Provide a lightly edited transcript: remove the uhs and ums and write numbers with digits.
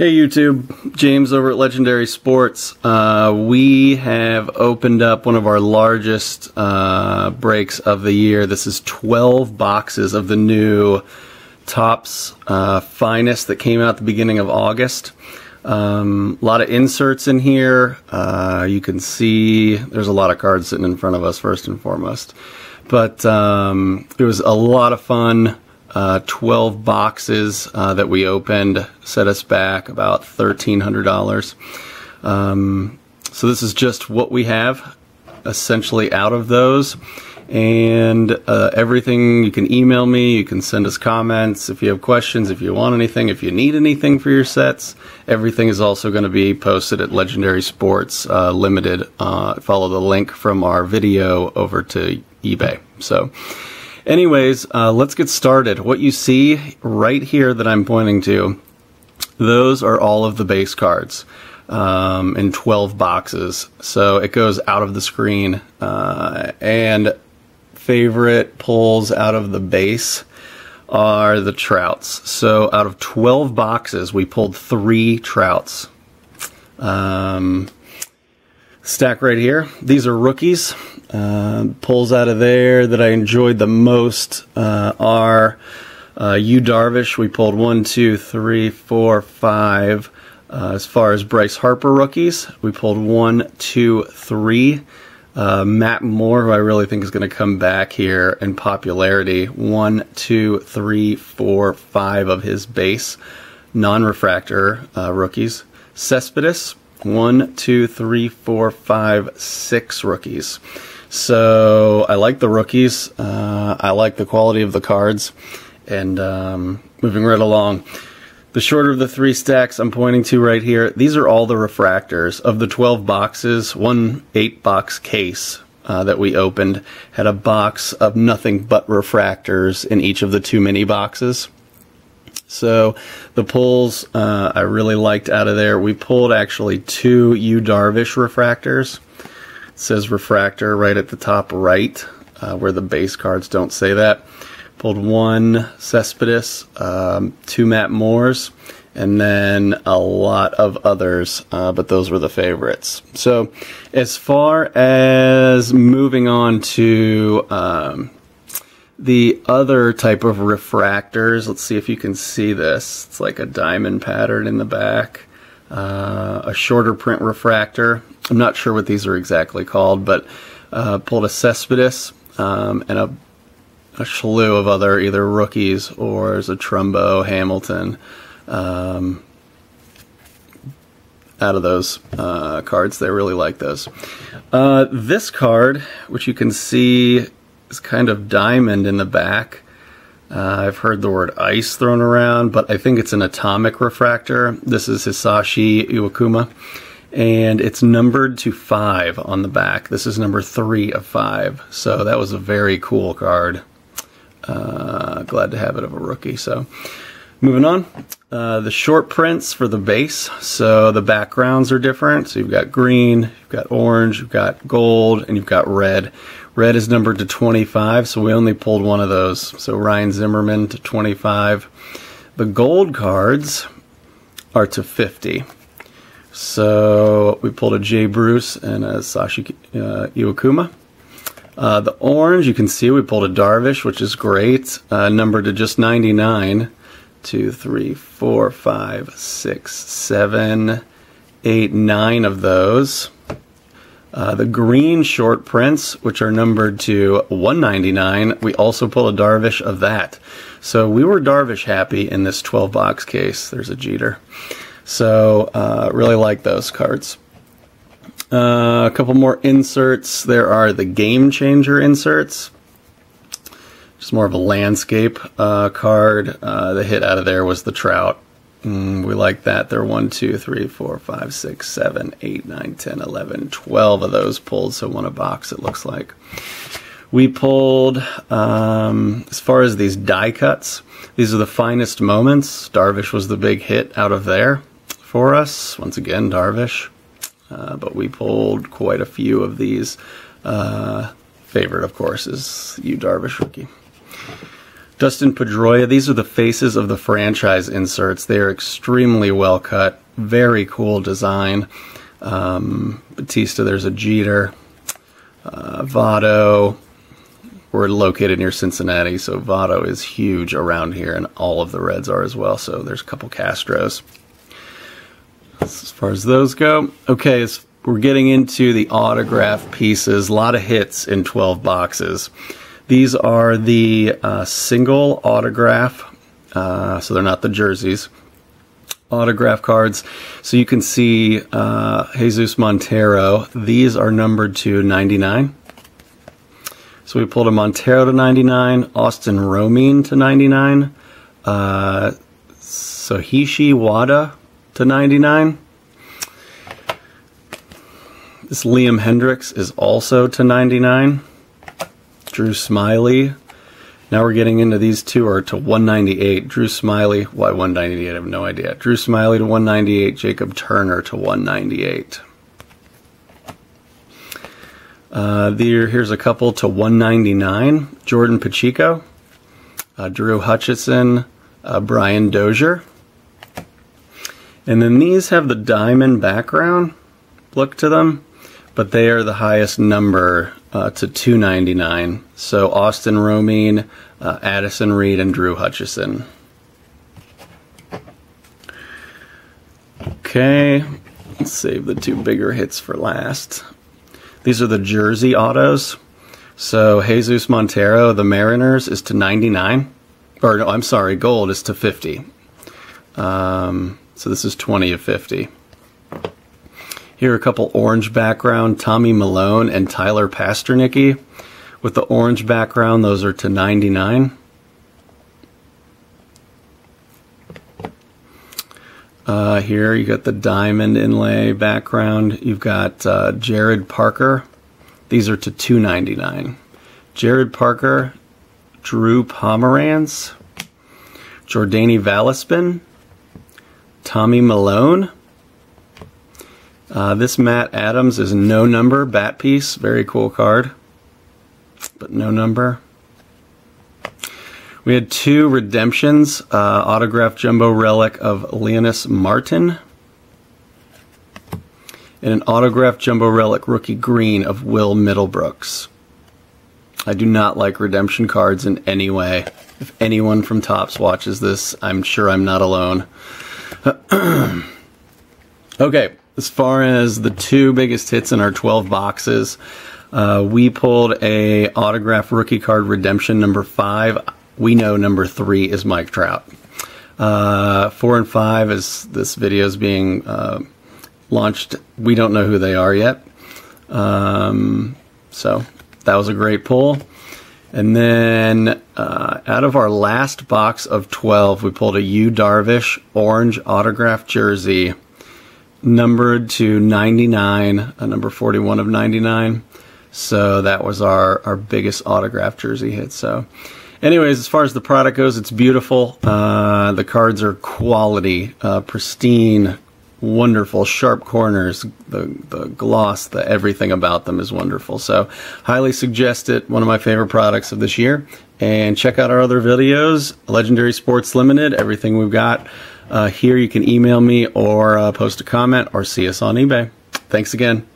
Hey YouTube, James over at Legendary Sports. We have opened up one of our largest breaks of the year. This is 12 boxes of the new Topps Finest that came out at the beginning of August. A lot of inserts in here. You can see there's a lot of cards sitting in front of us first and foremost. But it was a lot of fun. 12 boxes that we opened set us back about $1,300. So this is just what we have essentially out of those, and everything. You can email me, you can send us comments if you have questions, if you want anything, if you need anything for your sets. Everything is also going to be posted at Legendary Sports Limited. Follow the link from our video over to eBay. So anyways, let's get started. What you see right here that I'm pointing to, those are all of the base cards in 12 boxes. So it goes out of the screen, and favorite pulls out of the base are the Trouts. So out of 12 boxes, we pulled 3 Trouts. Stack right here. These are rookies. Pulls out of there that I enjoyed the most are Yu Darvish. We pulled 1, 2, 3, 4, 5. As far as Bryce Harper rookies, we pulled 1, 2, 3. Matt Moore, who I really think is going to come back here in popularity, 1, 2, 3, 4, 5 of his base non-refractor rookies. Cespedes, 1, 2, 3, 4, 5, 6 rookies. So I like the rookies. I like the quality of the cards. And moving right along, the shorter of the 3 stacks I'm pointing to right here, these are all the refractors. Of the 12 boxes, 1 8-box case that we opened had a box of nothing but refractors in each of the 2 mini boxes. So the pulls I really liked out of there. We pulled actually 2 Yu Darvish refractors. It says refractor right at the top right, where the base cards don't say that. Pulled 1 Cespedes, 2 Matt Moores, and then a lot of others, but those were the favorites. So as far as moving on to the other type of refractors, let's see if you can see this. It's like a diamond pattern in the back. A shorter print refractor. I'm not sure what these are exactly called, but pulled a Cespedes and a slew of other either rookies or as a Trumbo, Hamilton, out of those cards. They really like those. This card, which you can see, it's kind of diamond in the back. I've heard the word ice thrown around, but I think it's an atomic refractor. This is Hisashi Iwakuma, and it's numbered to 5 on the back. This is number 3 of 5, so that was a very cool card. Glad to have it of a rookie. So moving on, the short prints for the base. So the backgrounds are different. So you've got green, you've got orange, you've got gold, and you've got red. Red is numbered to 25, so we only pulled 1 of those. So Ryan Zimmerman to 25. The gold cards are to 50. So we pulled a Jay Bruce and a Hisashi Iwakuma. The orange, you can see we pulled a Darvish, which is great. Numbered to just 99. 2, 3, 4, 5, 6, 7, 8, 9 of those. The green short prints, which are numbered to 199, we also pull a Darvish of that. So we were Darvish happy in this 12-box case. There's a Jeter. So really like those cards. A couple more inserts. There are the Game Changer inserts. Just more of a landscape card. The hit out of there was the Trout. We like that. There are 1, 2, 3, 4, 5, 6, 7, 8, 9, 10, 11, 12 of those pulled, so 1 a box it looks like. We pulled, as far as these die cuts, these are the finest moments. Darvish was the big hit out of there for us. Once again, Darvish. But we pulled quite a few of these. Favorite, of course, is Yu Darvish rookie. Dustin Pedroia. These are the faces of the franchise inserts. They are extremely well cut. Very cool design. Batista, there's a Jeter. Votto. We're located near Cincinnati, so Votto is huge around here, and all of the Reds are as well, so there's a couple Castros. As far as those go, okay, we're getting into the autograph pieces. A lot of hits in 12 boxes. These are the single autograph, so they're not the jerseys, autograph cards. So you can see Jesus Montero. These are numbered to 99. So we pulled a Montero to 99, Austin Romine to 99, Sohishi Wada to 99. This Liam Hendricks is also to 99. Drew Smiley. Now we're getting into these two are to 198. Drew Smiley, why 198? I have no idea. Drew Smiley to 198, Jacob Turner to 198. Here's a couple to 199, Jordan Pacheco, Drew Hutchison, Brian Dozier. And then these have the diamond background look to them, but they are the highest number to 299. So Austin Romine, Addison Reed, and Drew Hutchison. Okay, let's save the two bigger hits for last. These are the jersey autos. So Jesus Montero, the Mariners, is to 99. Or no, I'm sorry, gold is to 50. So this is 20 of 50. Here are a couple orange background, Tommy Milone and Tyler Pasternicki. With the orange background, those are to 99. Here you got the diamond inlay background. You've got Jarrod Parker. These are to 299. Jarrod Parker, Drew Pomeranz, Jordani Valaspin, Tommy Milone. This Matt Adams is no number bat piece. Very cool card, but no number. We had two redemptions, autographed jumbo relic of Leonis Martin and an autographed jumbo relic rookie green of Will Middlebrooks. I do not like redemption cards in any way. If anyone from Topps watches this, I'm sure I'm not alone. Okay, as far as the two biggest hits in our 12 boxes, we pulled a autographed rookie card redemption number 5. We know number 3 is Mike Trout. 4 and 5, as this video is being launched, we don't know who they are yet. So that was a great pull. And then out of our last box of 12, we pulled a Yu Darvish orange autographed jersey, numbered to 99, number 41 of 99. So that was our biggest autographed jersey hit. So. Anyways, as far as the product goes, it's beautiful. The cards are quality, pristine, wonderful, sharp corners. The gloss, the everything about them is wonderful. So, highly suggest it. One of my favorite products of this year. And check out our other videos, Legendary Sports Limited, everything we've got. Here you can email me or post a comment or see us on eBay. Thanks again.